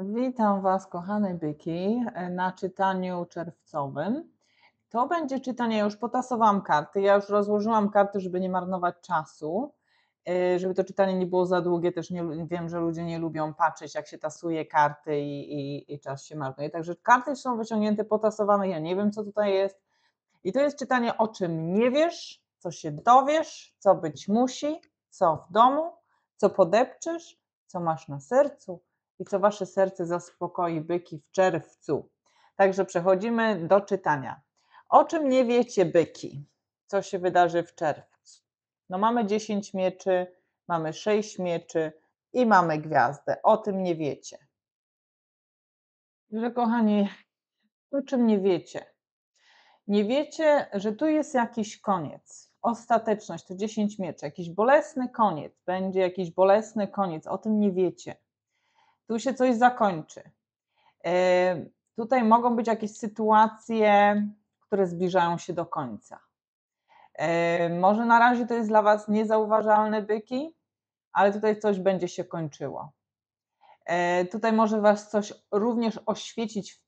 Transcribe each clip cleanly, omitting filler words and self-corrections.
Witam Was, kochane byki, na czytaniu czerwcowym. To będzie czytanie, ja już potasowałam karty, ja już rozłożyłam karty, żeby nie marnować czasu, żeby to czytanie nie było za długie, też nie, wiem, że ludzie nie lubią patrzeć, jak się tasuje karty i czas się marnuje. Także karty są wyciągnięte, potasowane, ja nie wiem, co tutaj jest. I to jest czytanie, o czym nie wiesz, co się dowiesz, co być musi, co w domu, co podepczysz, co masz na sercu i co Wasze serce zaspokoi, byki, w czerwcu. Także przechodzimy do czytania. O czym nie wiecie, byki? Co się wydarzy w czerwcu? No mamy 10 mieczy, mamy 6 mieczy i mamy gwiazdę. O tym nie wiecie. Także kochani, o czym nie wiecie? Nie wiecie, że tu jest jakiś koniec. Ostateczność, to 10 mieczy. Jakiś bolesny koniec. Będzie jakiś bolesny koniec. O tym nie wiecie. Tu się coś zakończy. Tutaj mogą być jakieś sytuacje, które zbliżają się do końca. Może na razie to jest dla Was niezauważalne, byki, ale tutaj coś będzie się kończyło. Tutaj może Was coś również oświecić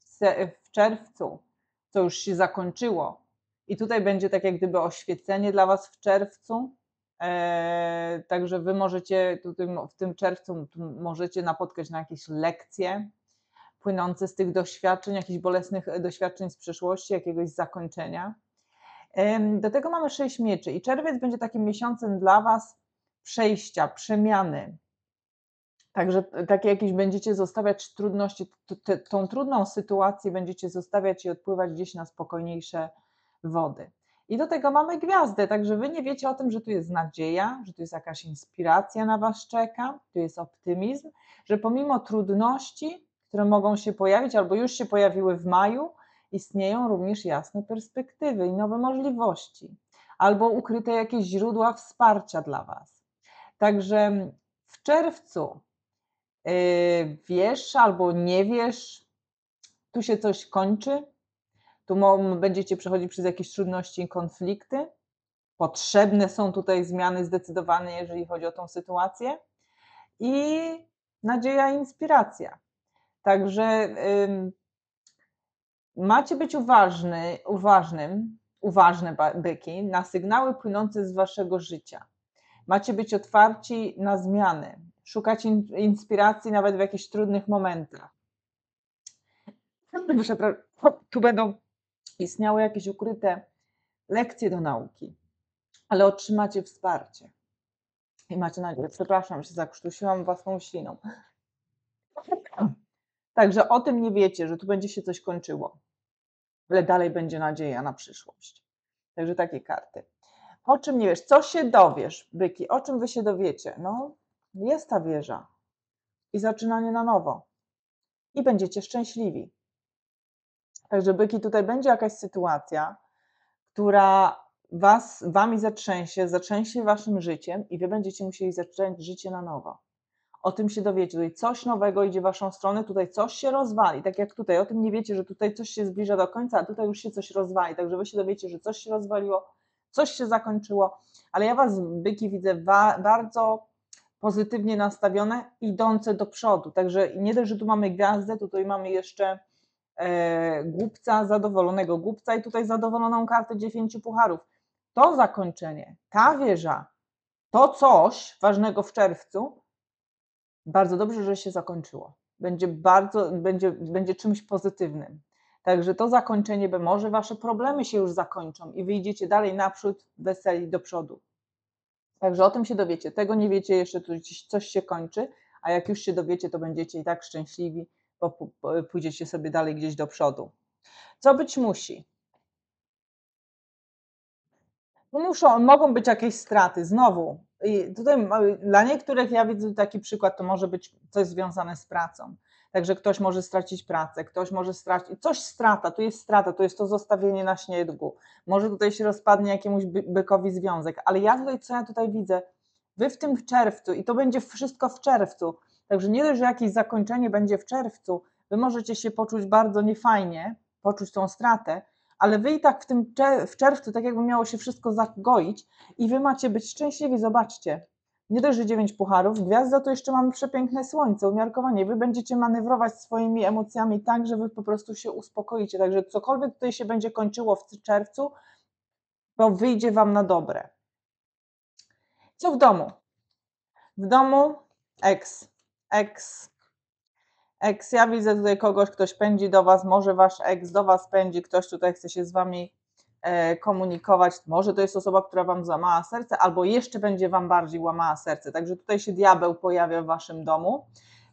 w czerwcu, co już się zakończyło. I tutaj będzie tak jak gdyby oświecenie dla Was w czerwcu. Także Wy możecie w tym czerwcu możecie napotkać na jakieś lekcje płynące z tych doświadczeń, jakichś bolesnych doświadczeń z przeszłości, jakiegoś zakończenia. Do tego mamy 6 mieczy i czerwiec będzie takim miesiącem dla Was przejścia, przemiany. Także takie jakieś będziecie zostawiać trudności, tą trudną sytuację będziecie zostawiać i odpływać gdzieś na spokojniejsze wody. I do tego mamy gwiazdę, także Wy nie wiecie o tym, że tu jest nadzieja, że tu jest jakaś inspiracja na Was czeka, tu jest optymizm, że pomimo trudności, które mogą się pojawić albo już się pojawiły w maju, istnieją również jasne perspektywy i nowe możliwości, albo ukryte jakieś źródła wsparcia dla Was. Także w czerwcu wiesz albo nie wiesz, tu się coś kończy, tu będziecie przechodzić przez jakieś trudności i konflikty. Potrzebne są tutaj zmiany zdecydowane, jeżeli chodzi o tą sytuację. I nadzieja i inspiracja. Także macie być uważne, byki, na sygnały płynące z Waszego życia. Macie być otwarci na zmiany. Szukać inspiracji nawet w jakichś trudnych momentach. Tu będą istniały jakieś ukryte lekcje do nauki, ale otrzymacie wsparcie i macie nadzieję. Przepraszam, się zakrztusiłam własną śliną. Także o tym nie wiecie, że tu będzie się coś kończyło, ale dalej będzie nadzieja na przyszłość. Także takie karty. O czym nie wiesz? Co się dowiesz, byki? O czym Wy się dowiecie? No, jest ta wieża i zaczynanie na nowo i będziecie szczęśliwi. Także byki, tutaj będzie jakaś sytuacja, która Wami zatrzęsie Waszym życiem i Wy będziecie musieli zacząć życie na nowo. O tym się dowiecie, tutaj coś nowego idzie w Waszą stronę, tutaj coś się rozwali, tak jak tutaj, o tym nie wiecie, że tutaj coś się zbliża do końca, a tutaj już się coś rozwali, także Wy się dowiecie, że coś się rozwaliło, coś się zakończyło, ale ja Was, byki, widzę bardzo pozytywnie nastawione, idące do przodu, także nie dość, że tu mamy gwiazdę, tutaj mamy jeszcze głupca, zadowolonego głupca i tutaj zadowoloną kartę 9 pucharów. To zakończenie, ta wieża, to coś ważnego w czerwcu, bardzo dobrze, że się zakończyło. Będzie czymś pozytywnym. Także to zakończenie, bo może Wasze problemy się już zakończą i wyjdziecie dalej naprzód, weseli do przodu. Także o tym się dowiecie. Tego nie wiecie jeszcze, tu coś się kończy, a jak już się dowiecie, to będziecie i tak szczęśliwi, bo pójdziecie sobie dalej gdzieś do przodu. Co być musi? Mogą być jakieś straty, znowu. I tutaj dla niektórych, ja widzę taki przykład, to może być coś związane z pracą. Także ktoś może stracić pracę, ktoś może stracić, strata, to jest to zostawienie na śniegu. Może tutaj się rozpadnie jakiemuś bykowi związek, ale co ja tutaj widzę? Wy w tym czerwcu, i to będzie wszystko w czerwcu, także nie dość, że jakieś zakończenie będzie w czerwcu, Wy możecie się poczuć bardzo niefajnie, poczuć tą stratę, ale wy i tak w czerwcu, tak jakby miało się wszystko zagoić i wy macie być szczęśliwi, zobaczcie. Nie dość, że 9 pucharów gwiazd, za to jeszcze mamy przepiękne słońce, umiarkowanie. Wy będziecie manewrować swoimi emocjami tak, że wy po prostu się uspokoicie. Także cokolwiek tutaj się będzie kończyło w czerwcu, to wyjdzie wam na dobre. Co w domu? W domu ex. Ja widzę tutaj kogoś, ktoś pędzi do was, może wasz ex do was pędzi, ktoś tutaj chce się z wami komunikować, może to jest osoba, która wam złamała serce, albo jeszcze będzie wam bardziej łamała serce, także tutaj się diabeł pojawia w waszym domu,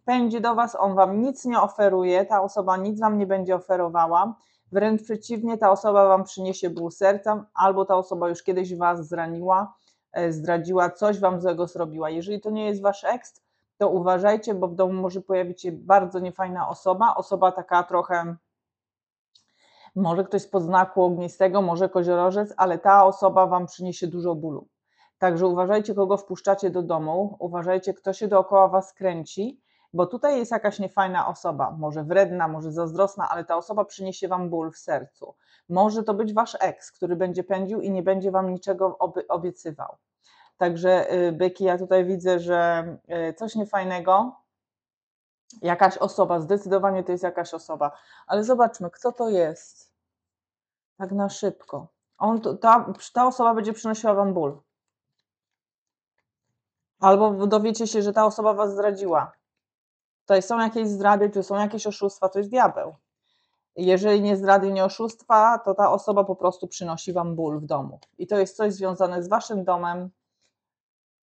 pędzi do was, on wam nic nie oferuje, ta osoba nic wam nie będzie oferowała, wręcz przeciwnie, ta osoba wam przyniesie ból serca, albo ta osoba już kiedyś was zraniła, zdradziła, coś wam złego zrobiła. Jeżeli to nie jest wasz ex, to uważajcie, bo w domu może pojawić się bardzo niefajna osoba, taka trochę, może ktoś z podznaku ognistego, może koziorożec, ale ta osoba wam przyniesie dużo bólu. Także uważajcie, kogo wpuszczacie do domu, uważajcie, kto się dookoła was kręci, bo tutaj jest jakaś niefajna osoba, może wredna, może zazdrosna, ale ta osoba przyniesie wam ból w sercu. Może to być wasz ex, który będzie pędził i nie będzie wam niczego obiecywał. Także byki, ja tutaj widzę, że coś niefajnego, jakaś osoba, zdecydowanie to jest jakaś osoba, ale zobaczmy, kto to jest, tak na szybko. Ta osoba będzie przynosiła wam ból, albo dowiecie się, że ta osoba was zdradziła. Tutaj są jakieś zdrady, tu są jakieś oszustwa, to jest diabeł. Jeżeli nie zdrady, nie oszustwa, to ta osoba po prostu przynosi wam ból w domu. I to jest coś związane z waszym domem,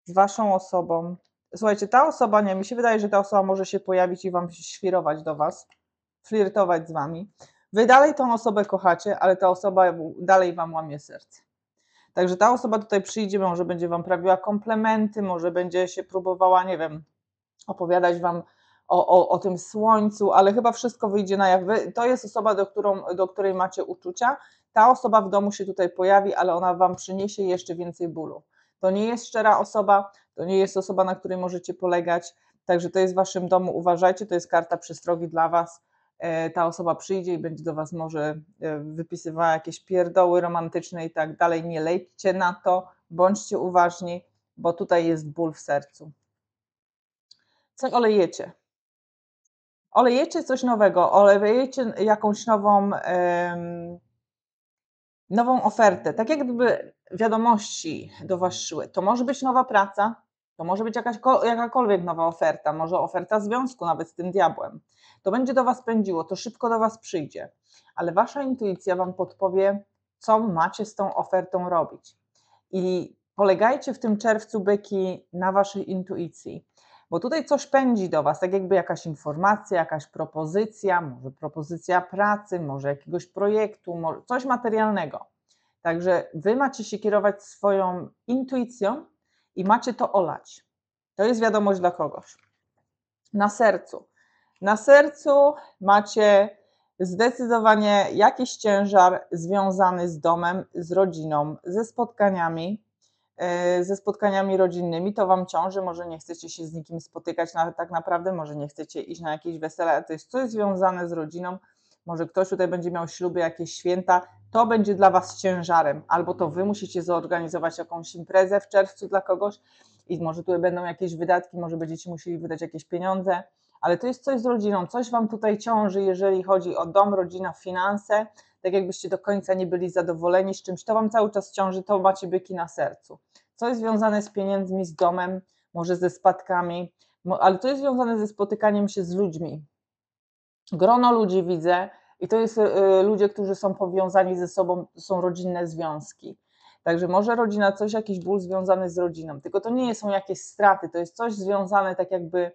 z waszą osobą. Słuchajcie, ta osoba, nie, mi się wydaje, że ta osoba może się pojawić i wam świrować do was, flirtować z wami. Wy dalej tą osobę kochacie, ale ta osoba dalej wam łamie serce. Także ta osoba tutaj przyjdzie, może będzie wam prawiła komplementy, może będzie się próbowała, nie wiem, opowiadać wam o tym słońcu, ale chyba wszystko wyjdzie na jaw. To jest osoba, do której macie uczucia. Ta osoba w domu się tutaj pojawi, ale ona wam przyniesie jeszcze więcej bólu. To nie jest szczera osoba, to nie jest osoba, na której możecie polegać, także to jest w waszym domu, uważajcie, to jest karta przystrogi dla was, ta osoba przyjdzie i będzie do was może wypisywała jakieś pierdoły romantyczne i tak dalej, nie lejcie na to, bądźcie uważni, bo tutaj jest ból w sercu. Co olejecie? Olejecie coś nowego, olejecie jakąś nową ofertę, tak jakby wiadomości do was szły. To może być nowa praca, to może być jakakolwiek nowa oferta, może oferta związku nawet z tym diabłem. To będzie do was pędziło, to szybko do was przyjdzie, ale wasza intuicja wam podpowie, co macie z tą ofertą robić. I polegajcie w tym czerwcu, byki, na waszej intuicji, bo tutaj coś pędzi do was, tak jakby jakaś informacja, jakaś propozycja, może propozycja pracy, może jakiegoś projektu, może coś materialnego. Także wy macie się kierować swoją intuicją i macie to olać. To jest wiadomość dla kogoś. Na sercu. Na sercu macie zdecydowanie jakiś ciężar związany z domem, z rodziną, ze spotkaniami rodzinnymi, to wam ciąży, może nie chcecie się z nikim spotykać tak naprawdę, może nie chcecie iść na jakieś wesele, to jest coś związane z rodziną, może ktoś tutaj będzie miał śluby, jakieś święta, to będzie dla was ciężarem, albo to wy musicie zorganizować jakąś imprezę w czerwcu dla kogoś i może tutaj będą jakieś wydatki, może będziecie musieli wydać jakieś pieniądze, ale to jest coś z rodziną, coś wam tutaj ciąży, jeżeli chodzi o dom, rodzina, finanse, tak jakbyście do końca nie byli zadowoleni z czymś, to wam cały czas ciąży, to macie byki na sercu. Co jest związane z pieniędzmi, z domem, może ze spadkami, ale to jest związane ze spotykaniem się z ludźmi. Grono ludzi widzę i to jest ludzie, którzy są powiązani ze sobą, są rodzinne związki. Także może rodzina, coś, jakiś ból związany z rodziną, tylko to nie są jakieś straty, to jest coś związane tak jakby...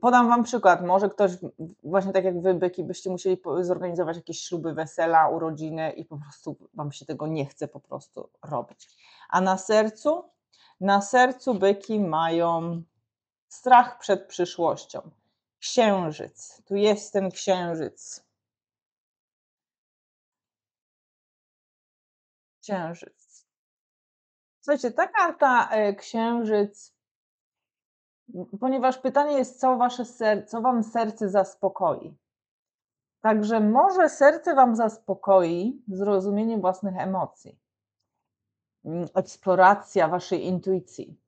Podam wam przykład, może ktoś, właśnie tak jak wy, byki, byście musieli zorganizować jakieś śluby, wesela, urodziny i po prostu wam się tego nie chce po prostu robić. A na sercu byki mają strach przed przyszłością. Księżyc, tu jest ten księżyc. Księżyc. Słuchajcie, ta karta księżyc, ponieważ pytanie jest, co wam serce zaspokoi. Także może serce Wam zaspokoi zrozumienie własnych emocji, eksploracja Waszej intuicji,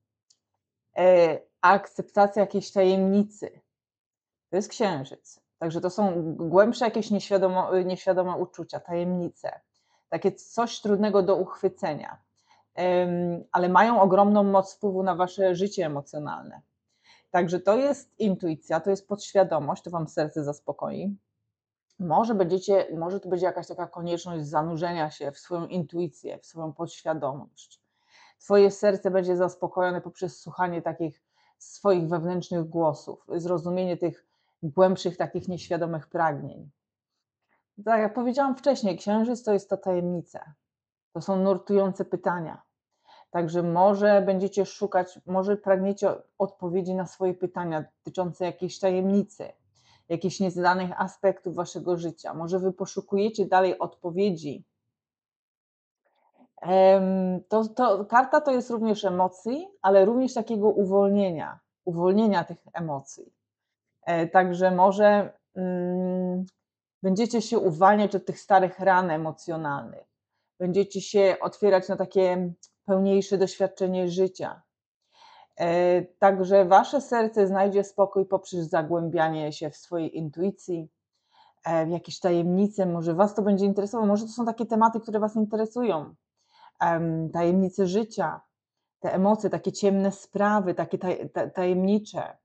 akceptacja jakiejś tajemnicy. To jest Księżyc. Także to są głębsze jakieś nieświadome uczucia, tajemnice. Takie coś trudnego do uchwycenia. Ale mają ogromną moc wpływu na Wasze życie emocjonalne. Także to jest intuicja, to jest podświadomość, to Wam serce zaspokoi. Może to będzie jakaś taka konieczność zanurzenia się w swoją intuicję, w swoją podświadomość. Twoje serce będzie zaspokojone poprzez słuchanie takich swoich wewnętrznych głosów, zrozumienie tych głębszych, takich nieświadomych pragnień. Tak jak powiedziałam wcześniej, Księżyc to jest ta tajemnica. To są nurtujące pytania. Także może będziecie szukać, może pragniecie odpowiedzi na swoje pytania dotyczące jakiejś tajemnicy, jakichś nieznanych aspektów waszego życia. Może wy poszukujecie dalej odpowiedzi. Karta to jest również emocji, ale również takiego uwolnienia tych emocji. Także może będziecie się uwalniać od tych starych ran emocjonalnych. Będziecie się otwierać na takie pełniejsze doświadczenie życia. Także wasze serce znajdzie spokój poprzez zagłębianie się w swojej intuicji, w jakieś tajemnice. Może was to będzie interesowało, może to są takie tematy, które was interesują. Tajemnice życia, te emocje, takie ciemne sprawy, takie tajemnicze.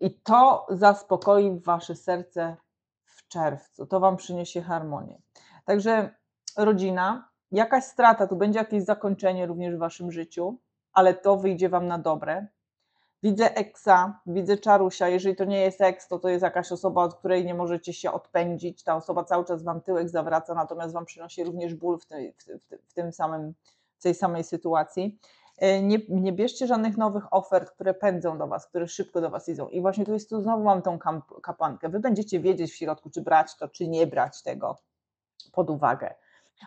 I to zaspokoi wasze serce w czerwcu. To wam przyniesie harmonię. Także rodzina, jakaś strata, tu będzie jakieś zakończenie również w waszym życiu, ale to wyjdzie wam na dobre. Widzę eksa, widzę czarusia. Jeżeli to nie jest eks, to jest jakaś osoba, od której nie możecie się odpędzić. Ta osoba cały czas wam tyłek zawraca, natomiast wam przynosi również ból w tej samej sytuacji. Nie bierzcie żadnych nowych ofert, które pędzą do was, które szybko do was idą. I właśnie tu znowu mam tą kapłankę. Wy będziecie wiedzieć w środku, czy brać to, czy nie brać tego pod uwagę.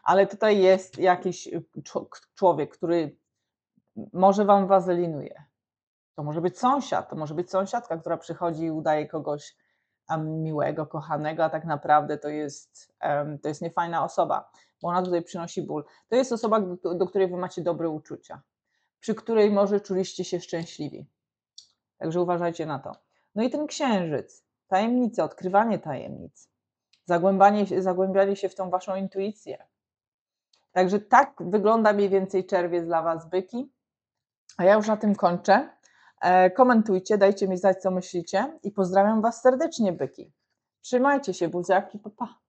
Ale tutaj jest jakiś człowiek, który może wam wazelinuje. To może być sąsiad, to może być sąsiadka, która przychodzi i udaje kogoś miłego, kochanego, a tak naprawdę to jest niefajna osoba, bo ona tutaj przynosi ból. To jest osoba, do której wy macie dobre uczucia, przy której może czuliście się szczęśliwi. Także uważajcie na to. No i ten księżyc, tajemnice, odkrywanie tajemnic, zagłębianie się w tą waszą intuicję. Także tak wygląda mniej więcej czerwiec dla was, byki. A ja już na tym kończę. Komentujcie, dajcie mi znać, co myślicie i pozdrawiam was serdecznie, byki. Trzymajcie się, buziaki, pa, pa.